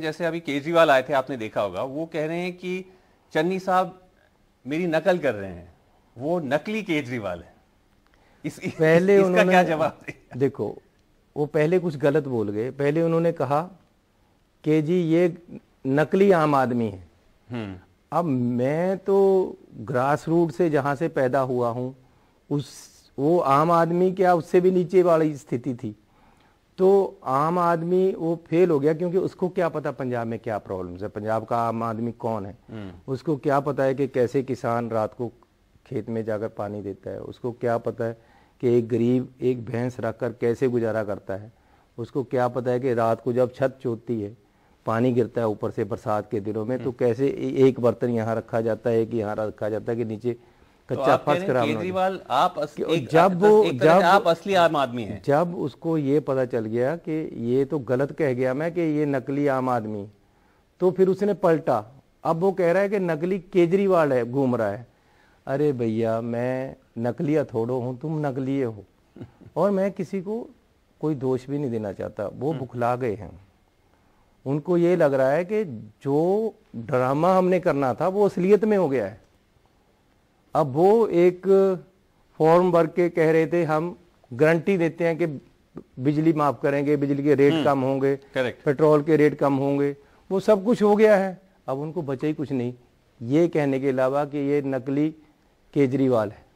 जैसे अभी केजरीवाल आए थे, आपने देखा होगा, वो कह रहे हैं कि चन्नी साहब मेरी नकल कर रहे हैं, वो नकली केजरीवाल है। पहले इसका क्या जवाब? देखो, वो पहले कुछ गलत बोल गए। पहले उन्होंने कहा कि जी ये नकली आम आदमी है। अब मैं तो ग्रास रूट से जहाँ से पैदा हुआ हूँ, उस वो आम आदमी क्या उससे भी नीचे वाली स्थिति थी, तो आम आदमी वो फेल हो गया क्योंकि उसको क्या पता पंजाब में क्या प्रॉब्लम्स है, पंजाब का आम आदमी कौन है, उसको क्या पता है कि कैसे किसान रात को खेत में जाकर पानी देता है, उसको क्या पता है कि एक गरीब एक भैंस रखकर कैसे गुजारा करता है, उसको क्या पता है कि रात को जब छत चोती है पानी गिरता है ऊपर से बरसात के दिनों में तो कैसे एक बर्तन यहाँ रखा जाता है, एक यहाँ रखा जाता है कि नीचे कच्चा फंस कर। केजरीवाल आप असली आम आदमी हैं। जब उसको ये पता चल गया कि ये तो गलत कह गया मैं कि ये नकली आम आदमी, तो फिर उसने पलटा। अब वो कह रहा है कि नकली केजरीवाल है, घूम रहा है। अरे भैया, मैं नकलिया थोड़ो हूँ, तुम नकलिए हो। और मैं किसी को कोई दोष भी नहीं देना चाहता। वो बुखला गए हैं, उनको ये लग रहा है कि जो ड्रामा हमने करना था वो असलियत में हो गया है। अब वो एक फॉर्म भर के कह रहे थे हम गारंटी देते हैं कि बिजली माफ करेंगे, बिजली के रेट कम होंगे, पेट्रोल के रेट कम होंगे, वो सब कुछ हो गया है। अब उनको बचा ही कुछ नहीं ये कहने के अलावा कि ये नकली केजरीवाल है।